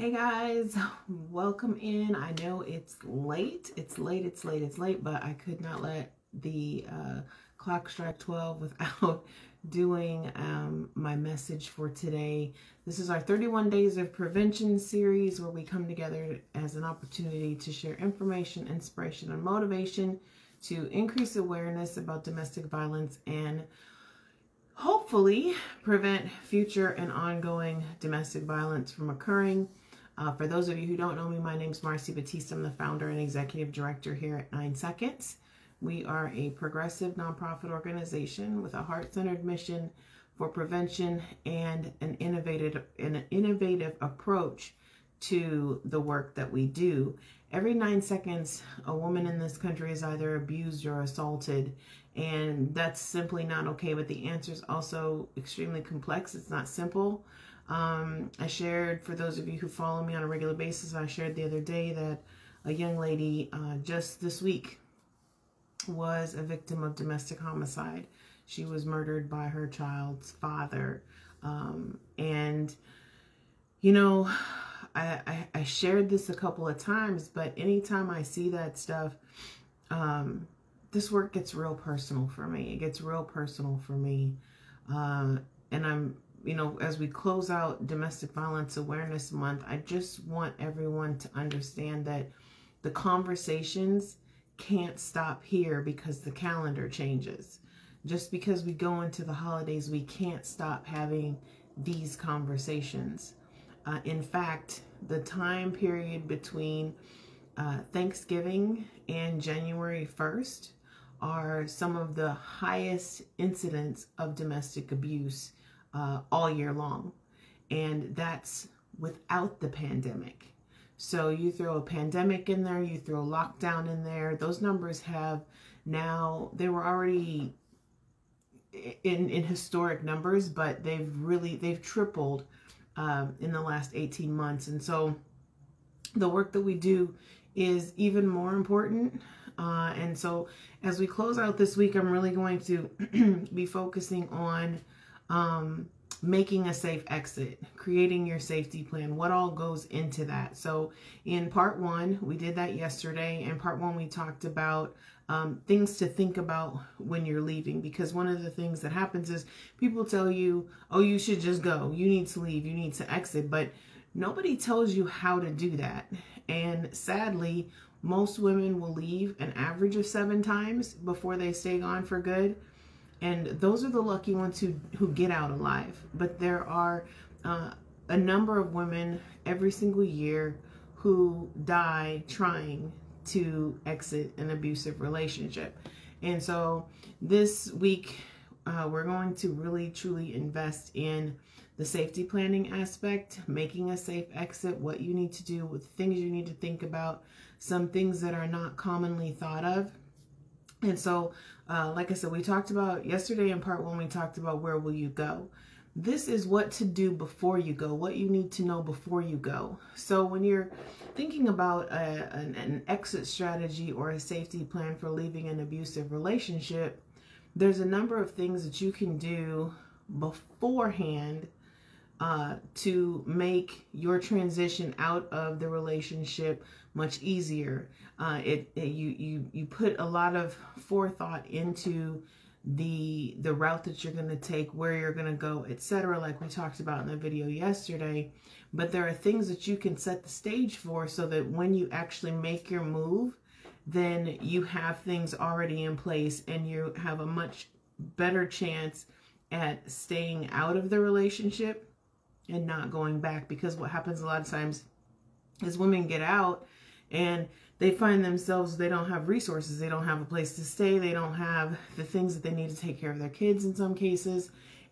Hey guys, welcome in. I know it's late, but I could not let the clock strike 12 without doing my message for today. This is our 31 Days of Prevention series where we come together as an opportunity to share information, inspiration, and motivation to increase awareness about domestic violence and hopefully prevent future and ongoing domestic violence from occurring. For those of you who don't know me, my name is Marcy Batiste. I'm the founder and executive director here at 9 Seconds. We are a progressive nonprofit organization with a heart-centered mission for prevention and an innovative approach to the work that we do. Every 9 seconds, a woman in this country is either abused or assaulted, and that's simply not okay, but the answer is also extremely complex. It's not simple. I shared, for those of you who follow me on a regular basis, I shared the other day that a young lady just this week was a victim of domestic homicide. She was murdered by her child's father. And, you know, I shared this a couple of times, but anytime I see that stuff, this work gets real personal for me. It gets real personal for me. And I'm, you know, as we close out Domestic Violence Awareness Month, I just want everyone to understand that the conversations can't stop here because the calendar changes. Just because we go into the holidays, we can't stop having these conversations. In fact, the time period between Thanksgiving and January 1st are some of the highest incidents of domestic abuse all year long. And that's without the pandemic. So you throw a pandemic in there, you throw lockdown in there. Those numbers have now, they were already in historic numbers, but they've tripled in the last 18 months. And so the work that we do is even more important. And so as we close out this week, I'm really going to be focusing on making a safe exit, creating your safety plan, what all goes into that. So in part one, we did that yesterday. In part one, we talked about things to think about when you're leaving, because one of the things that happens is people tell you, oh, you should just go. You need to leave. You need to exit. But nobody tells you how to do that. And sadly, most women will leave an average of 7 times before they stay gone for good. And those are the lucky ones who get out alive. But there are a number of women every single year who die trying to exit an abusive relationship. And so this week, we're going to really, truly invest in the safety planning aspect, making a safe exit, what you need to do, what things you need to think about, some things that are not commonly thought of. And so, like I said, we talked about yesterday in part one, we talked about where will you go. This is what to do before you go, what you need to know before you go. So when you're thinking about an exit strategy or a safety plan for leaving an abusive relationship, there's a number of things that you can do beforehand to make your transition out of the relationship much easier. You put a lot of forethought into the route that you're going to take, where you're going to go, etc., like we talked about in the video yesterday. But there are things that you can set the stage for so that when you actually make your move, then you have things already in place and you have a much better chance at staying out of the relationship and not going back. Because what happens a lot of times is women get out and they find themselves, they don't have resources, they don't have a place to stay, they don't have the things that they need to take care of their kids in some cases,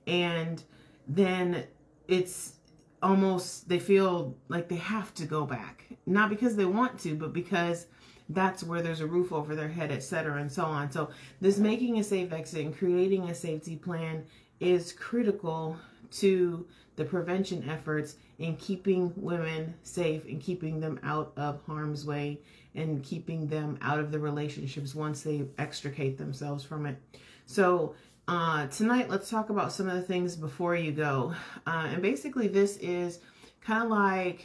and then it's almost, they feel like they have to go back, not because they want to, but because that's where there's a roof over their head, etc., and so on. So this making a safe exit and creating a safety plan is critical to the prevention efforts in keeping women safe and keeping them out of harm's way and keeping them out of the relationships once they extricate themselves from it. So tonight, let's talk about some of the things before you go. And basically this is kind of like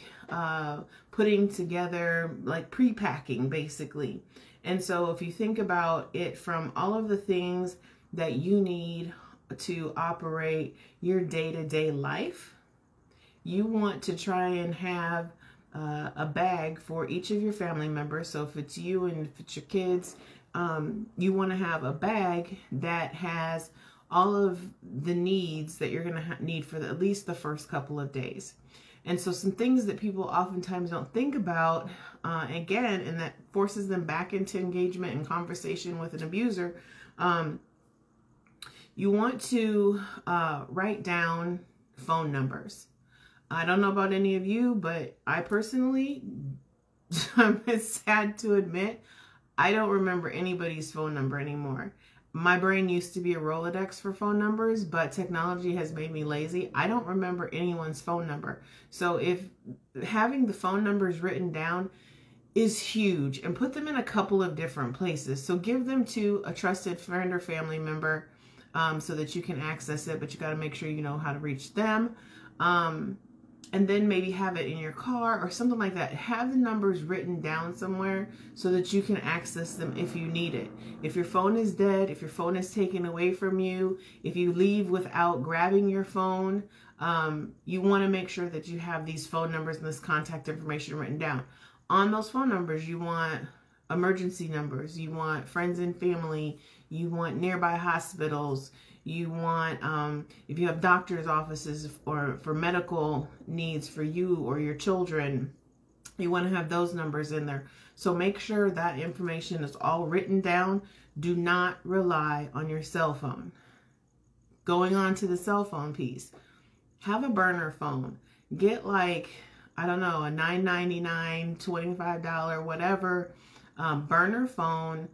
putting together, like pre-packing basically. And so if you think about it from all of the things that you need to operate your day-to-day life, you want to try and have a bag for each of your family members. So if it's you and if it's your kids, you want to have a bag that has all of the needs that you're going to need for at least the first couple of days. And so some things that people oftentimes don't think about, again, and that forces them back into engagement and conversation with an abuser, you want to write down phone numbers. I don't know about any of you, but I personally, I'm sad to admit, I don't remember anybody's phone number anymore. My brain used to be a Rolodex for phone numbers, but technology has made me lazy. I don't remember anyone's phone number. So if having the phone numbers written down is huge, and put them in a couple of different places. So give them to a trusted friend or family member so that you can access it, but you got to make sure you know how to reach them. And then maybe have it in your car or something like that. Have the numbers written down somewhere so that you can access them if you need it. If your phone is dead, if your phone is taken away from you, if you leave without grabbing your phone, you want to make sure that you have these phone numbers and this contact information written down. On those phone numbers, you want emergency numbers, you want friends and family, you want nearby hospitals, you want, if you have doctor's offices or for medical needs for you or your children, you want to have those numbers in there. So make sure that information is all written down. Do not rely on your cell phone. Going on to the cell phone piece, have a burner phone. Get like, I don't know, a $9.99, $25, whatever burner phone.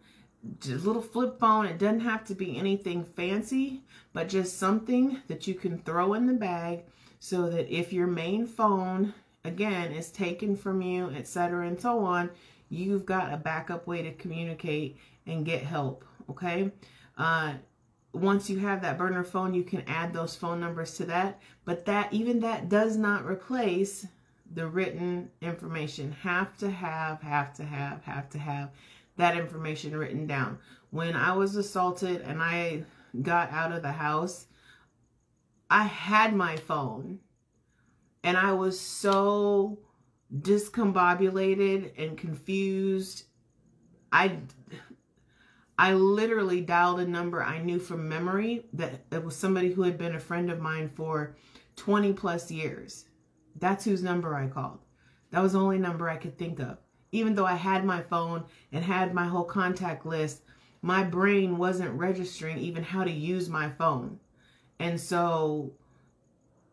Just a little flip phone. It doesn't have to be anything fancy, but just something that you can throw in the bag so that if your main phone, again, is taken from you, etc. and so on, you've got a backup way to communicate and get help, okay? Once you have that burner phone, you can add those phone numbers to that, but that even that does not replace the written information. Have to have that information written down. When I was assaulted and I got out of the house, I had my phone and I was so discombobulated and confused. I literally dialed a number I knew from memory that it was somebody who had been a friend of mine for 20 plus years. That's whose number I called. That was the only number I could think of. Even though I had my phone and had my whole contact list, my brain wasn't registering even how to use my phone. And so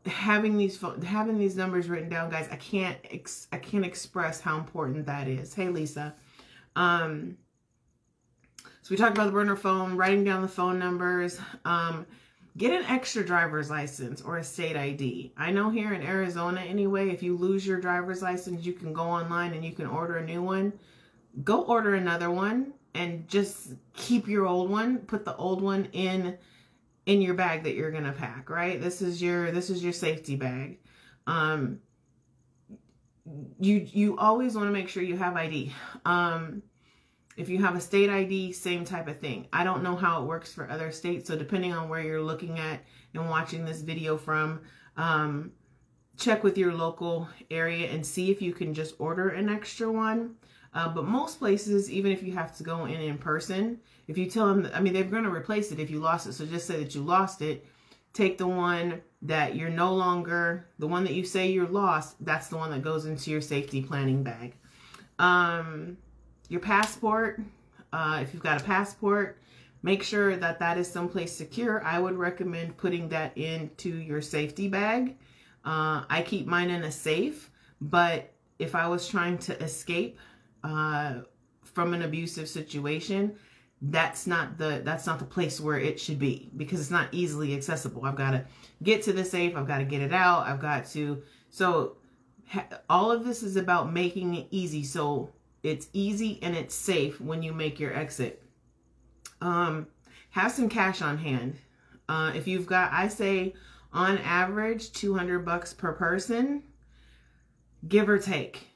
having these numbers written down, guys, I can't express how important that is. Hey, Lisa. So we talked about the burner phone, writing down the phone numbers. Get an extra driver's license or a state ID. I know here in Arizona anyway, if you lose your driver's license, you can go online and you can order a new one. Go order another one and just keep your old one. Put the old one in your bag that you're gonna pack, right? This is your safety bag. You always wanna make sure you have ID. If you have a state ID, same type of thing. I don't know how it works for other states, so depending on where you're looking at and watching this video from, check with your local area and see if you can just order an extra one. But most places, even if you have to go in person, if you tell them, I mean, they're gonna replace it if you lost it, so just say that you lost it. Take the one that you're no longer, the one that you say you're lost, that's the one that goes into your safety planning bag. Your passport, if you've got a passport, make sure that that is someplace secure. I would recommend putting that into your safety bag. I keep mine in a safe, but if I was trying to escape from an abusive situation, that's not the place where it should be because it's not easily accessible. I've got to get to the safe. I've got to get it out. So all of this is about making it easy. So it's easy and it's safe when you make your exit. Have some cash on hand. If you've got, I say on average $200 per person. give or take.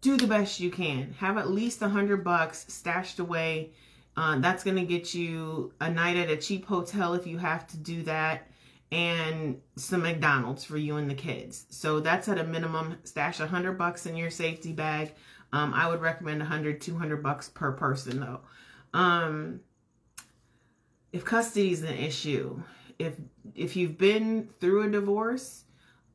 Do the best you can. Have at least $100 stashed away. That's going to get you a night at a cheap hotel if you have to do that, and some McDonald's for you and the kids. So that's at a minimum. Stash $100 in your safety bag. I would recommend $100, $200 per person though. If custody is an issue, if you've been through a divorce,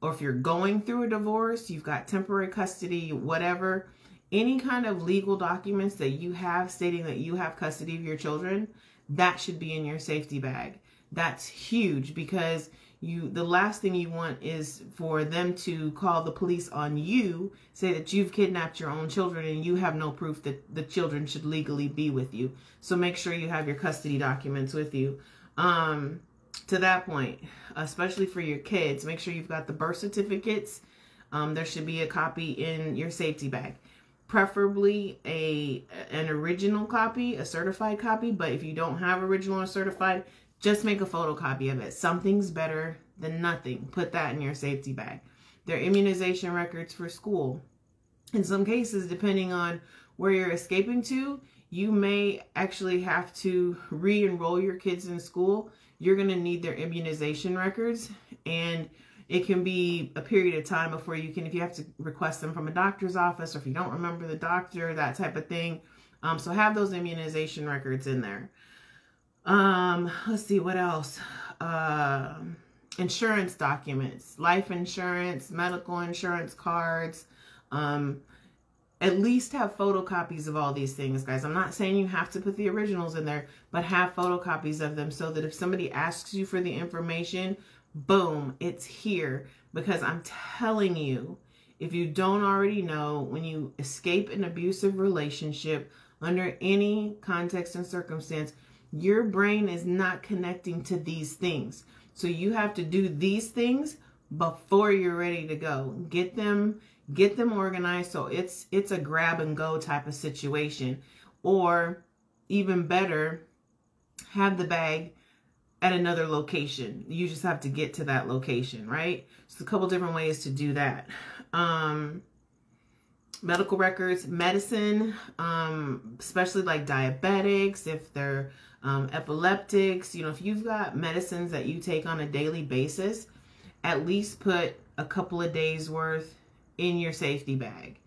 or if you're going through a divorce, you've got temporary custody, whatever, any kind of legal documents that you have stating that you have custody of your children, that should be in your safety bag. That's huge, because the last thing you want is for them to call the police on you, say that you've kidnapped your own children and you have no proof that the children should legally be with you. So make sure you have your custody documents with you. To that point, especially for your kids, make sure you've got the birth certificates. There should be a copy in your safety bag. Preferably an original copy, a certified copy, but if you don't have original or certified, just make a photocopy of it. Something's better than nothing. Put that in your safety bag. Their immunization records for school. In some cases, depending on where you're escaping to, you may actually have to re-enroll your kids in school. You're going to need their immunization records, and it can be a period of time before you can, if you have to request them from a doctor's office, or if you don't remember the doctor, that type of thing. So have those immunization records in there. Let's see what else. Insurance documents, life insurance, medical insurance cards. At least have photocopies of all these things, guys. I'm not saying you have to put the originals in there, but have photocopies of them so that if somebody asks you for the information, boom, it's here. Because I'm telling you, if you don't already know, when you escape an abusive relationship under any context and circumstance, your brain is not connecting to these things. So you have to do these things before you're ready to go. Get them organized, so it's a grab and go type of situation. Or even better, have the bag at another location. You just have to get to that location, right? So a couple different ways to do that. Medical records, medicine, especially like diabetics, if they're epileptics, if you've got medicines that you take on a daily basis, at least put a couple of days worth in your safety bag.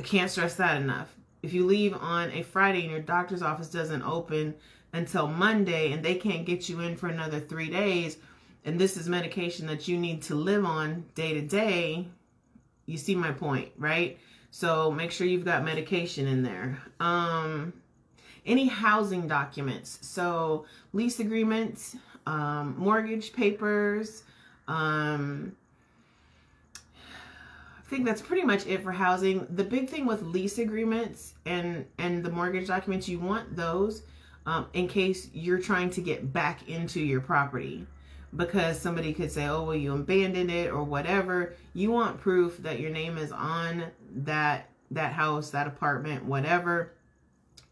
I can't stress that enough. If you leave on a Friday and your doctor's office doesn't open until Monday and they can't get you in for another 3 days, and this is medication that you need to live on day to day, you see my point, right? So make sure you've got medication in there. Any housing documents. So lease agreements, mortgage papers. I think that's pretty much it for housing. The big thing with lease agreements and the mortgage documents, you want those in case you're trying to get back into your property. Because somebody could say, oh, well, you abandoned it or whatever. You want proof that your name is on that house, that apartment, whatever.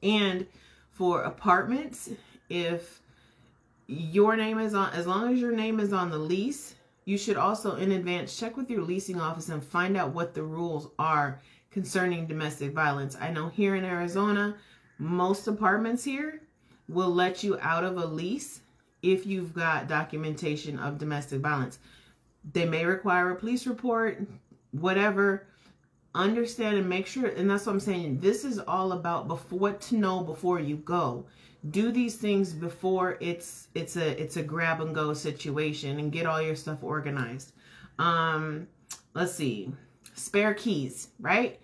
And for apartments, if your name is on, as long as your name is on the lease, you should also in advance check with your leasing office and find out what the rules are concerning domestic violence. I know here in Arizona, most apartments here will let you out of a lease if you've got documentation of domestic violence. They may require a police report, whatever. Understand and make sure, and that's what I'm saying, this is all about what to know before you go. Do these things before it's a grab and go situation, and get all your stuff organized. Let's see, spare keys, right?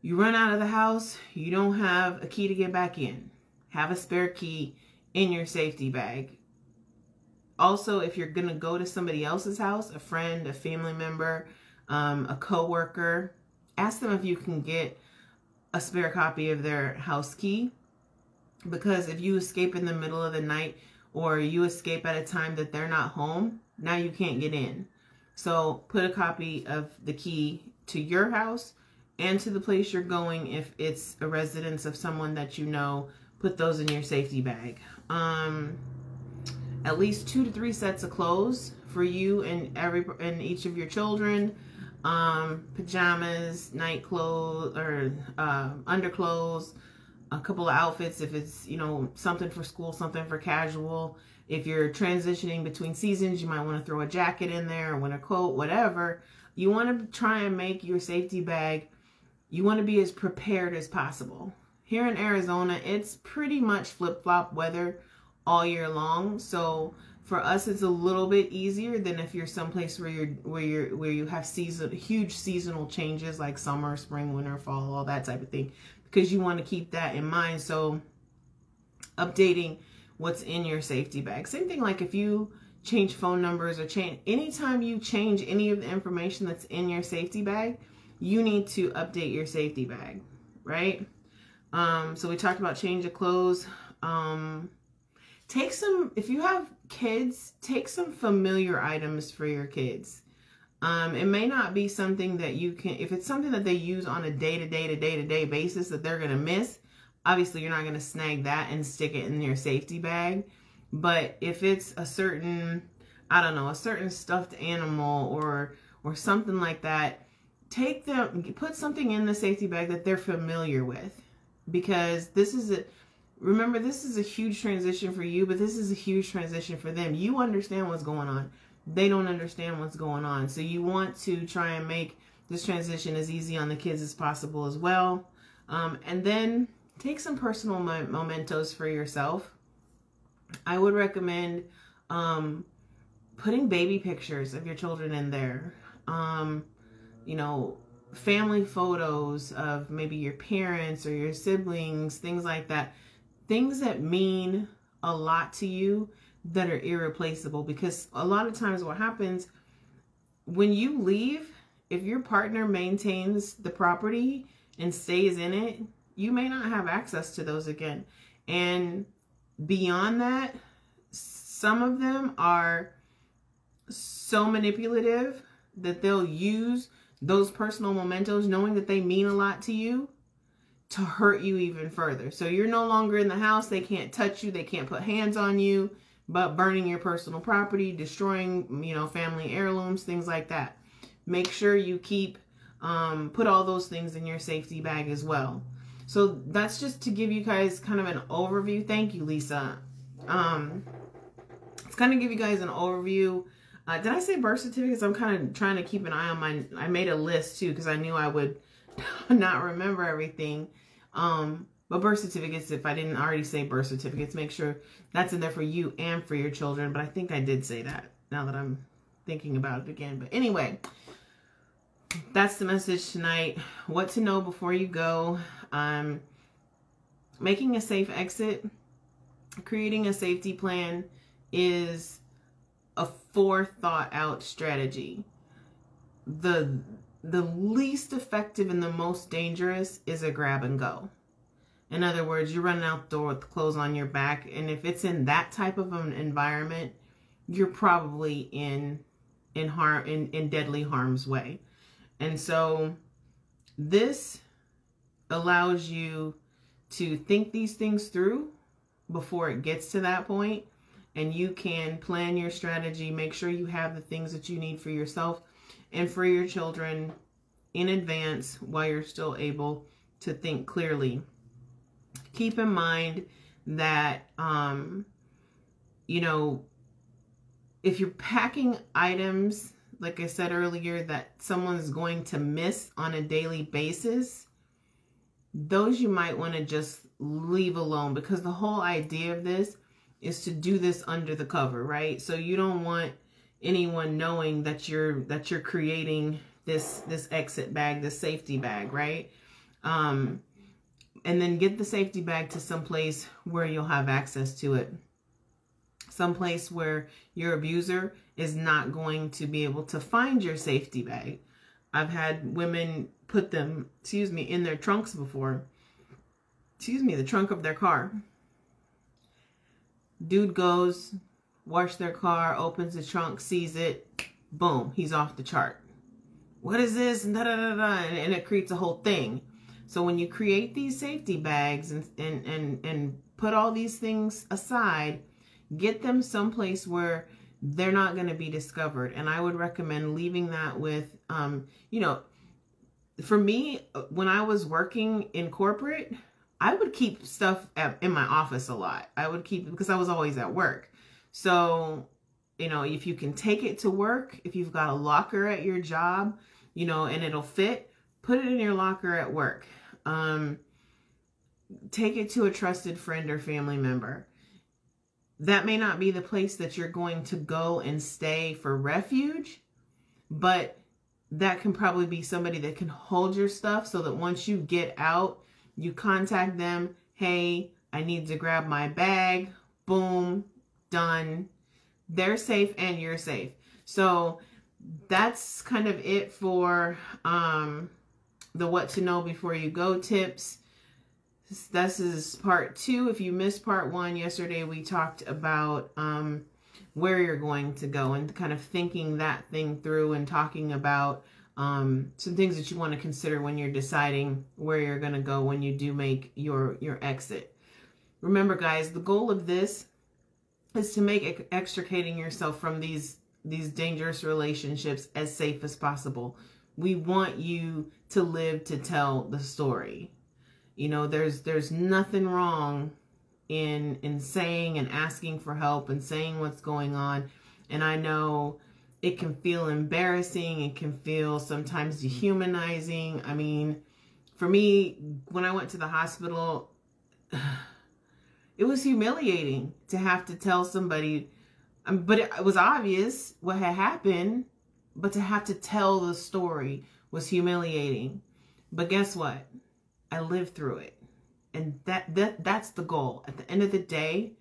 You run out of the house, you don't have a key to get back in. Have a spare key in your safety bag. Also, if you're going to go to somebody else's house, a friend, a family member, a coworker, ask them if you can get a spare copy of their house key. Because if you escape in the middle of the night, or you escape at a time that they're not home, now you can't get in. So put a copy of the key to your house and to the place you're going. If it's a residence of someone that you know, put those in your safety bag. At least 2 to 3 sets of clothes for you and each of your children. pajamas, night clothes, or underclothes, a couple of outfits if it's, you know, something for school, something for casual. If you're transitioning between seasons, you might want to throw a jacket in there, a winter coat, whatever. You want to try and make your safety bag, you want to be as prepared as possible. Here in Arizona, it's pretty much flip-flop weather all year long. So for us, it's a little bit easier than if you're someplace where you have huge seasonal changes like summer, spring, winter, fall, all that type of thing, because you want to keep that in mind. So updating what's in your safety bag. Same thing like if you change phone numbers or anytime you change any of the information that's in your safety bag, you need to update your safety bag, right? So we talked about change of clothes. Take some, if you have kids, take some familiar items for your kids. It may not be something that you can, if it's something that they use on a day-to-day basis that they're going to miss, obviously you're not going to snag that and stick it in your safety bag. But if it's a certain, I don't know, a certain stuffed animal or something like that, take them, put something in the safety bag that they're familiar with, because this is a, remember, this is a huge transition for you, but this is a huge transition for them. You understand what's going on. They don't understand what's going on. So you want to try and make this transition as easy on the kids as possible as well. And then take some personal mementos for yourself. I would recommend putting baby pictures of your children in there. You know, family photos of maybe your parents or your siblings, things like that. Things that mean a lot to you that are irreplaceable, because a lot of times what happens when you leave, if your partner maintains the property and stays in it, you may not have access to those again. And beyond that, some of them are so manipulative that they'll use those personal mementos, knowing that they mean a lot to you, to hurt you even further. So you're no longer in the house. They can't touch you. They can't put hands on you, but burning your personal property, destroying, you know, family heirlooms, things like that. Make sure you keep, put all those things in your safety bag as well. So that's just to give you guys kind of an overview. Thank you, Lisa. It's kind of give you guys an overview. Did I say birth certificates? I'm kind of trying to keep an eye on my, I made a list too, because I knew I would not remember everything. But birth certificates, if I didn't already say birth certificates, make sure that's in there for you and for your children. But I think I did say that now that I'm thinking about it again. But anyway, that's the message tonight. What to know before you go. Making a safe exit, creating a safety plan is a forethought out strategy. The least effective and the most dangerous is a grab and go. In other words, you're running out the door with clothes on your back, and if it's in that type of an environment, you're probably in deadly harm's way. And so this allows you to think these things through before it gets to that point, and you can plan your strategy, make sure you have the things that you need for yourself and for your children in advance while you're still able to think clearly. Keep in mind that, you know, if you're packing items, like I said earlier, that someone's going to miss on a daily basis, those you might want to just leave alone, because the whole idea of this is to do this under the cover, right? So you don't want anyone knowing that you're creating this exit bag, this safety bag, right? And then get the safety bag to some place where you'll have access to it. Someplace where your abuser is not going to be able to find your safety bag. I've had women put them, excuse me, in their trunks before. Excuse me, the trunk of their car. Dude goes, wash their car, opens the trunk, sees it, boom, he's off the chart. What is this? Da, da, da, da, and it creates a whole thing. So when you create these safety bags and put all these things aside, get them someplace where they're not going to be discovered. And I would recommend leaving that with, you know, for me, when I was working in corporate, I would keep stuff in my office a lot. I would keep, because I was always at work. So, you know, if you can take it to work, if you've got a locker at your job, you know, and it'll fit, put it in your locker at work. Take it to a trusted friend or family member. That may not be the place that you're going to go and stay for refuge, but that can probably be somebody that can hold your stuff so that once you get out, you contact them. Hey, I need to grab my bag. Boom, done. They're safe and you're safe. So that's kind of it for the what to know before you go tips. This is part 2. If you missed part 1 yesterday, we talked about where you're going to go and kind of thinking that thing through and talking about some things that you want to consider when you're deciding where you're going to go when you do make your exit. Remember, guys, the goal of this is to make extricating yourself from these dangerous relationships as safe as possible. We want you to live to tell the story. You know, there's nothing wrong in saying and asking for help and saying what's going on. And I know it can feel embarrassing. It can feel sometimes dehumanizing. I mean, for me, when I went to the hospital, it was humiliating to have to tell somebody, but it was obvious what had happened, but to have to tell the story was humiliating. But guess what? I lived through it. And that's the goal. At the end of the day,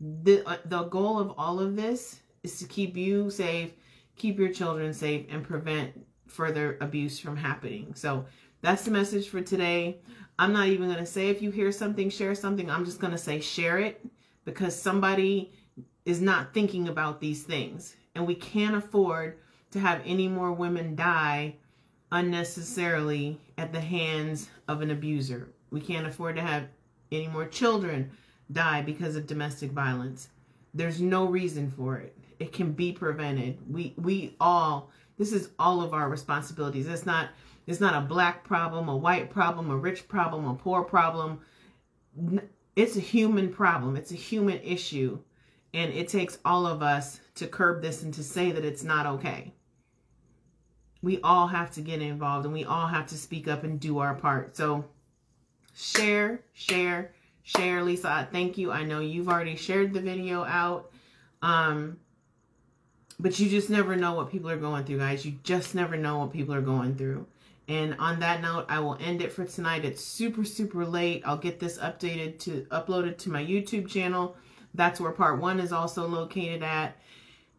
the goal of all of this is to keep you safe, keep your children safe, and prevent further abuse from happening. So that's the message for today. I'm not even going to say if you hear something, share something. I'm just going to say share it, because somebody is not thinking about these things. And we can't afford to have any more women die unnecessarily at the hands of an abuser. We can't afford to have any more children die because of domestic violence. There's no reason for it. It can be prevented. We all, this is all of our responsibilities. It's not a black problem, a white problem, a rich problem, a poor problem. It's a human problem. It's a human issue. And it takes all of us to curb this and to say that it's not okay. We all have to get involved, and we all have to speak up and do our part. So share, share, share. Lisa, I thank you. I know you've already shared the video out, but you just never know what people are going through, guys. You just never know what people are going through. And on that note, I will end it for tonight. It's super, super late. I'll get this uploaded to my YouTube channel. That's where part 1 is also located at.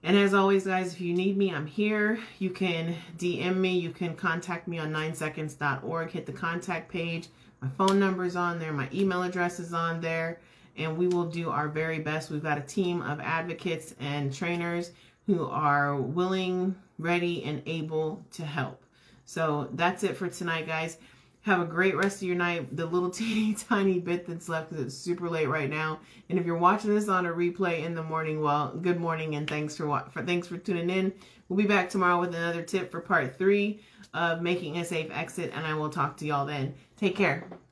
And as always, guys, if you need me, I'm here. You can DM me. You can contact me on 9seconds.org. Hit the contact page. My phone number is on there. My email address is on there. And we will do our very best. We've got a team of advocates and trainers who are willing, ready, and able to help. So that's it for tonight, guys. Have a great rest of your night. The little teeny tiny bit that's left, because it's super late right now. And if you're watching this on a replay in the morning, well, good morning, and thanks for tuning in. We'll be back tomorrow with another tip for part 3 of making a safe exit, and I will talk to y'all then. Take care.